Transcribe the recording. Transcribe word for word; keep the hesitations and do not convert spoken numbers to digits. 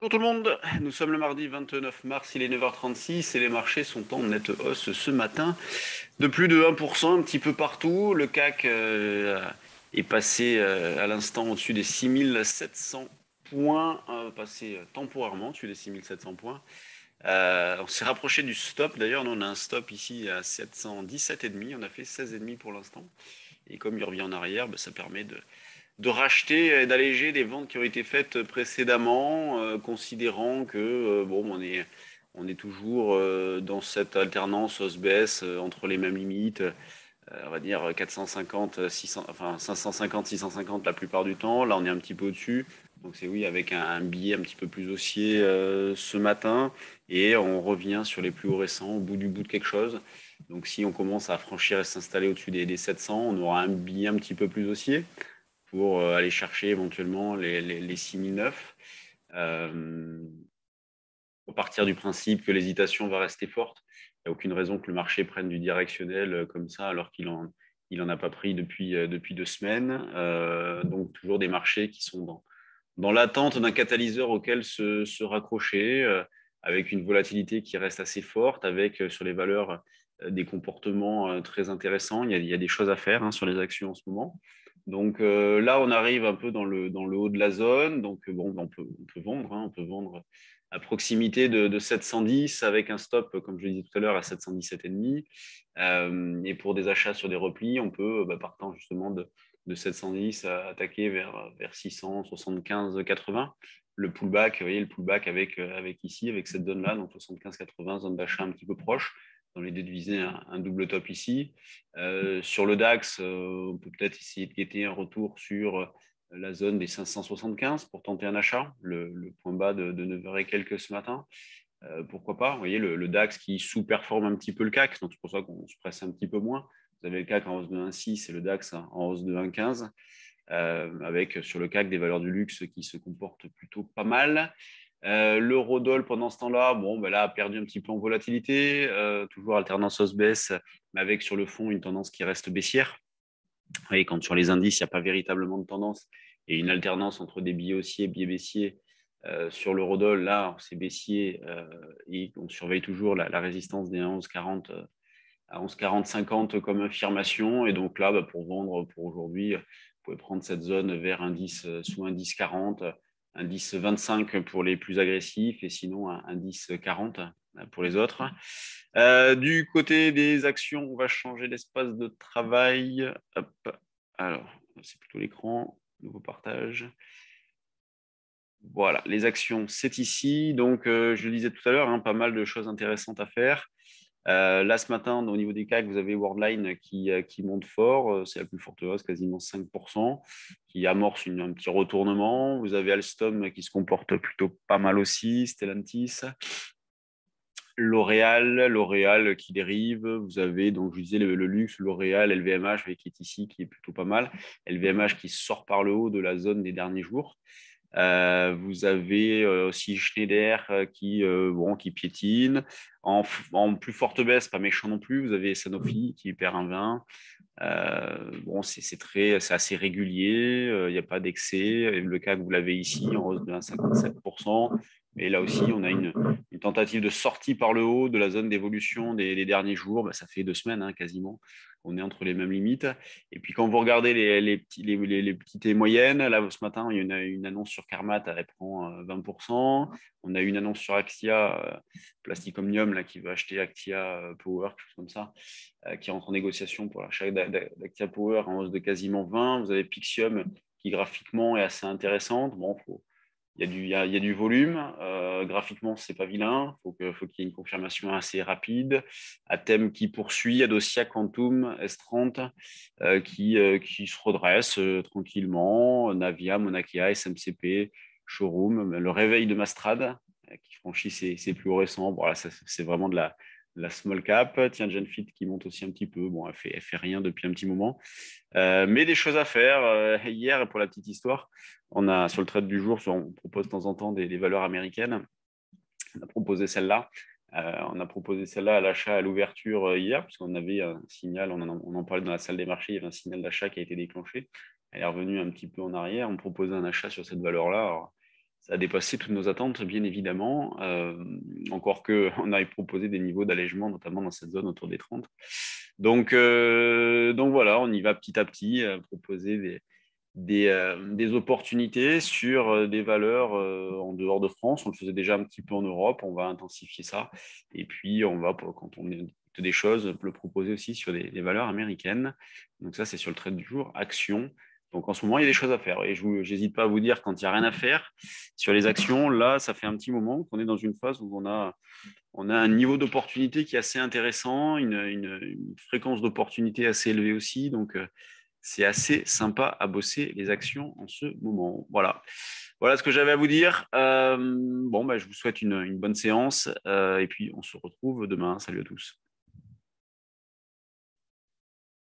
Bonjour tout le monde, nous sommes le mardi vingt-neuf mars, il est neuf heures trente-six et les marchés sont en nette hausse ce matin de plus de un pour cent un petit peu partout. Le C A C euh, est passé euh, à l'instant au-dessus des six mille sept cents points, euh, passé temporairement au-dessus des six mille sept cents points. Euh, on s'est rapproché du stop, d'ailleurs on a un stop ici à sept cent dix-sept virgule cinq, on a fait seize virgule cinq pour l'instant et comme il revient en arrière, bah, ça permet de... de racheter et d'alléger des ventes qui ont été faites précédemment, euh, considérant que euh, bon, on est, on est toujours euh, dans cette alternance hausse-baisse euh, entre les mêmes limites, euh, on va dire quatre cent cinquante, six cents, enfin cinq cent cinquante, six cent cinquante la plupart du temps. Là, on est un petit peu au-dessus. Donc c'est oui, avec un, un billet un petit peu plus haussier euh, ce matin. Et on revient sur les plus hauts récents, au bout du bout de quelque chose. Donc si on commence à franchir et s'installer au-dessus des, des sept cents, on aura un billet un petit peu plus haussier pour aller chercher éventuellement les, les, les six mille neuf. Euh, on partir du principe que l'hésitation va rester forte. Il n'y a aucune raison que le marché prenne du directionnel comme ça, alors qu'il n'en il en a pas pris depuis, depuis deux semaines. Euh, donc, toujours des marchés qui sont dans, dans l'attente d'un catalyseur auquel se, se raccrocher, euh, avec une volatilité qui reste assez forte, avec euh, sur les valeurs euh, des comportements euh, très intéressants. Il y a, il y a des choses à faire hein, sur les actions en ce moment. Donc euh, là, on arrive un peu dans le, dans le haut de la zone. Donc bon, on peut, on peut vendre. Hein, on peut vendre à proximité de, de sept cent dix avec un stop, comme je le disais tout à l'heure, à sept cent dix-sept virgule cinq. Euh, et pour des achats sur des replis, on peut, bah, partant justement de, de sept cent dix, attaquer vers, vers six cents soixante-quinze quatre-vingts. Le pullback, vous voyez, le pullback avec, avec ici, avec cette zone-là, donc soixante-quinze quatre-vingts, zone d'achat un petit peu proche. Dans les deux divisés, un, un double top ici. Euh, sur le D A X, euh, on peut peut-être essayer de guetter un retour sur la zone des cinq cent soixante-quinze pour tenter un achat, le, le point bas de, de neuf heures et quelques ce matin. Euh, pourquoi pas, vous voyez, le, le D A X qui sous-performe un petit peu le C A C, donc c'est pour ça qu'on se presse un petit peu moins. Vous avez le C A C en hausse de un virgule six et le D A X en hausse de un virgule quinze, euh, avec sur le C A C des valeurs du luxe qui se comportent plutôt pas mal. Euh, l'eurodoll pendant ce temps-là, bon, ben là, a perdu un petit peu en volatilité, euh, toujours alternance hausse-baisse, mais avec sur le fond une tendance qui reste baissière. Vous voyez, quand sur les indices, il n'y a pas véritablement de tendance et une alternance entre des billets haussiers et billets baissiers, euh, sur l'eurodoll, là, c'est baissier euh, et on surveille toujours la, la résistance des onze quarante euh, à onze quarante cinquante comme affirmation. Et donc là, ben, pour vendre pour aujourd'hui, vous pouvez prendre cette zone vers indice sous indice quarante. Indice vingt-cinq pour les plus agressifs et sinon un indice quarante pour les autres. Euh, du côté des actions, on va changer l'espace de travail. Hop. Alors, c'est plutôt l'écran, nouveau partage. Voilà, les actions, c'est ici. Donc, euh, je le disais tout à l'heure, hein, pas mal de choses intéressantes à faire. Euh, là, ce matin, au niveau des C A C, vous avez Worldline qui, qui monte fort. C'est la plus forte hausse, quasiment cinq pour cent, qui amorce une, un petit retournement. Vous avez Alstom qui se comporte plutôt pas mal aussi, Stellantis, L'Oréal, L'Oréal qui dérive. Vous avez, donc, je disais, le, le luxe, L'Oréal, L V M H qui est ici, qui est plutôt pas mal. L V M H qui sort par le haut de la zone des derniers jours. Euh, vous avez euh, aussi Schneider euh, qui, euh, bon, qui piétine en, en plus forte baisse, pas méchant non plus. Vous avez Sanofi qui perd un vingt, euh, bon, c'est assez régulier, il euh, n'y a pas d'excès. Le C A C, vous l'avez ici en hausse de un virgule cinquante-sept pour cent, mais là aussi on a une, une tentative de sortie par le haut de la zone d'évolution des, des derniers jours. Bah, ça fait deux semaines hein, quasiment on est entre les mêmes limites. Et puis, quand vous regardez les, les, petits, les, les, les petites et moyennes, là, ce matin, il y a une, une annonce sur Carmat, elle prend vingt pour cent. On a une annonce sur Actia, euh, Plastic Omnium, là, qui va acheter Actia Power, quelque chose comme ça, euh, qui entre en négociation pour l'achat d'Actia Power en hausse de quasiment vingt. Vous avez Pixium, qui graphiquement est assez intéressante. Bon, faut... Il y, y, a, y a du volume, euh, graphiquement, ce n'est pas vilain, il faut qu'il faut qu'il y ait une confirmation assez rapide. Atem qui poursuit, Adossia, Quantum, S trente euh, qui, euh, qui se redresse euh, tranquillement, Navia, Monakia, S M C P, Showroom, le réveil de Mastrad euh, qui franchit ses, ses plus hauts récents. Bon, c'est vraiment de la, de la small cap. Tiens, Genfit qui monte aussi un petit peu, bon, elle fait, elle fait rien depuis un petit moment. Euh, mais des choses à faire. Euh, hier, pour la petite histoire, on a, sur le trade du jour, on propose de temps en temps des, des valeurs américaines. On a proposé celle-là. Euh, on a proposé celle-là à l'achat à l'ouverture hier, puisqu'on avait un signal, on en, on en parlait dans la salle des marchés, il y avait un signal d'achat qui a été déclenché. Elle est revenue un petit peu en arrière. On proposait un achat sur cette valeur-là. Ça a dépassé toutes nos attentes, bien évidemment, euh, encore qu'on avait proposé des niveaux d'allègement, notamment dans cette zone autour des trente. Donc, euh, donc voilà, on y va petit à petit, euh, proposer des, des, euh, des opportunités sur des valeurs euh, en dehors de France. On le faisait déjà un petit peu en Europe, on va intensifier ça. Et puis, on va, quand on écoute des choses, le proposer aussi sur des, des valeurs américaines. Donc ça, c'est sur le trade du jour, action. Donc, en ce moment, il y a des choses à faire. Et je n'hésite pas à vous dire quand il n'y a rien à faire. Sur les actions, là, ça fait un petit moment qu'on est dans une phase où on a, on a un niveau d'opportunité qui est assez intéressant, une, une, une fréquence d'opportunité assez élevée aussi. Donc, c'est assez sympa à bosser les actions en ce moment. Voilà, voilà ce que j'avais à vous dire. Euh, bon, bah, je vous souhaite une, une bonne séance. Euh, et puis, on se retrouve demain. Salut à tous.